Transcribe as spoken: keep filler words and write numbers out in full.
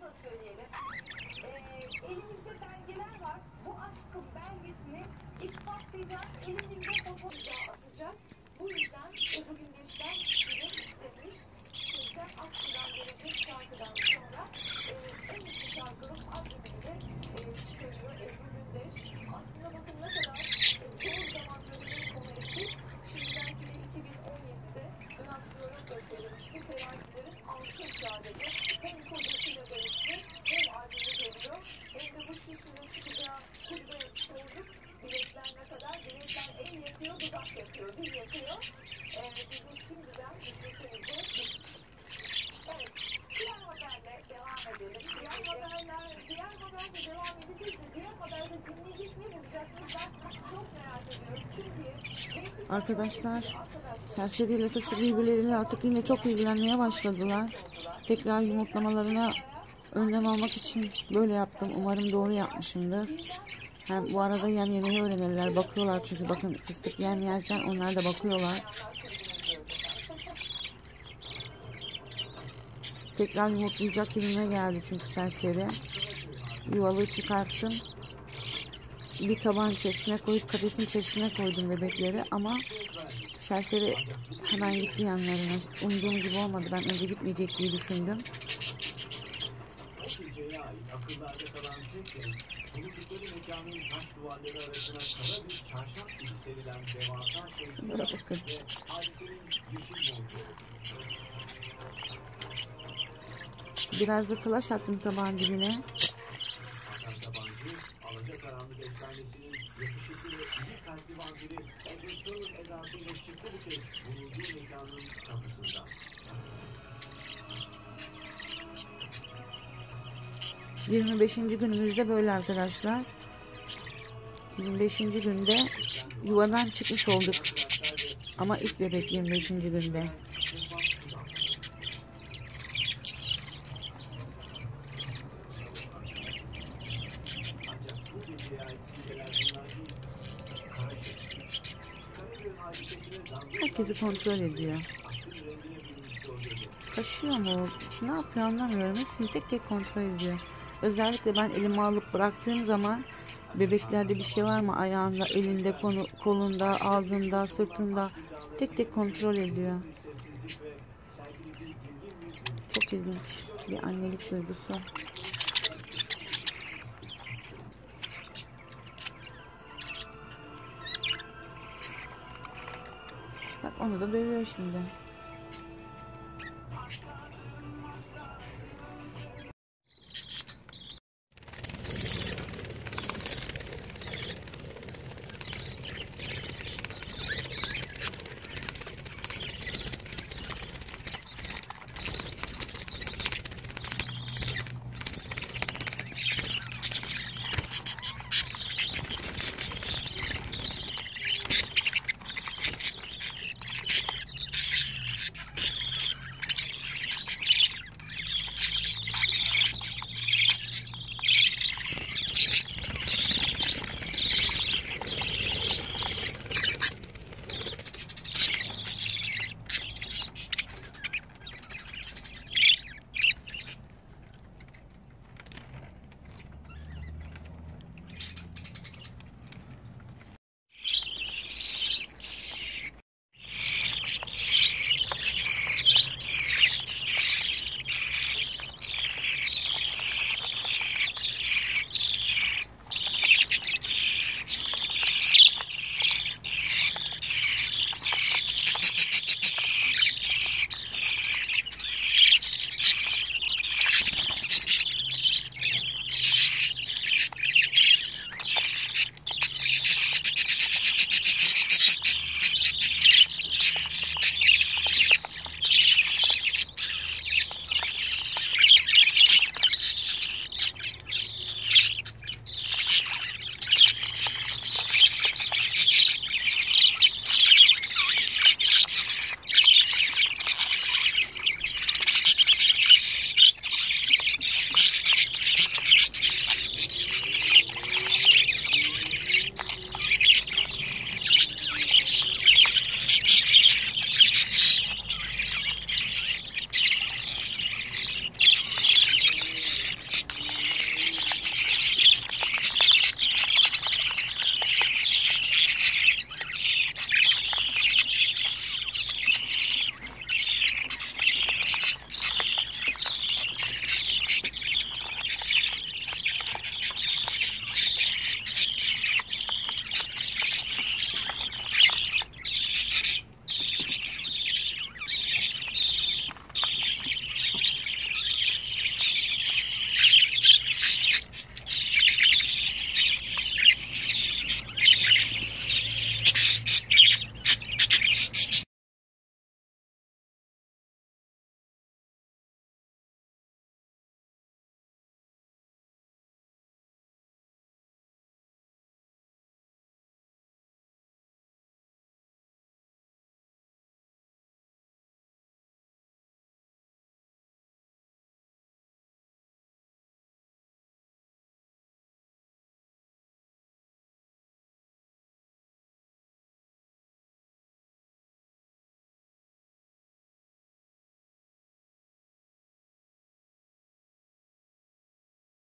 şunu da söyleyelim. Ee, elimizde belgeler var. Bu aşkın belgesini ispatlayacak, elimizde fotoğrafı atacak. Bu yüzden o bugün geçten bilim istemiş. Sizden Aksu'dan gelecek şarkıdan sonra e, en üstü şarkının albümünde e, çıkarıyor Ebru Gündeş. Aslında bakın ne kadar e, zor zamanlarının komedisi. Şimdiden bile iki bin on yedide Dönas Floros'da söylemişti. Terazilerin altı icadede hem kocasıyla dönüştü hem albümü görüyor. Hem de bu şişinin çıkacağı kulübe soğuduk. Biletler ne kadar? Biletler el yapıyor, dudak yapıyor, dil yapıyor. Ee, bizim şimdiden bisikletimize geçmiş. Evet, diğer haberle devam edelim. Diğer haberler, diğer haberle devam edeceğiz de diğer haberle dinleyecek ne bulacaksınız? Ben çok merak ediyorum çünkü... Arkadaşlar, Serseri ile Fıstık birbirleriyle artık yine çok ilgilenmeye başladılar. Tekrar yumurtlamalarına önlem almak için böyle yaptım. Umarım doğru yapmışımdır. Hem bu arada yem yemeyi öğrenirler. Bakıyorlar çünkü bakın Fıstık yem yerken onlar da bakıyorlar. Tekrar yumurtlayacak yerine geldi çünkü Serseri. Yuvalığı çıkarttım. Bir tabağın içerisine koyup kafesin içerisine koydum bebekleri ama Serseri hemen gitti yanlarına. Umduğum gibi olmadı. Ben önce gitmeyecek diye düşündüm. Akıllarda kalan Türkiye, bulundukları mekanın taş duvarları arasına kara bir çarşaf gibi serilen devasa şerisinin ve hadisenin yeşil bozuyor. Biraz da tılaş attım tabağın dibine. Hakan Tabancı, Alacakaranlık Efsanesi'nin yakışıklı ve iyi kalpli vampiri Edward Turner edasıyla çıktı bu kez bulunduğu mekanın kapısından. yirmi beşinci günümüzde böyle arkadaşlar. yirmi beşinci günde yuvadan çıkmış olduk. Ama ilk bebek yirmi beşinci günde. Herkesi kontrol ediyor. Kaşıyor mu? Ne yapıyor anlamıyorum. Hepsini tek tek kontrol ediyor. Özellikle ben elimi alıp bıraktığım zaman bebeklerde bir şey var mı ayağında, elinde, konu, kolunda, ağzında, sırtında tek tek kontrol ediyor. Çok ilginç bir annelik duygusu. Bak onu da dövüyor şimdi.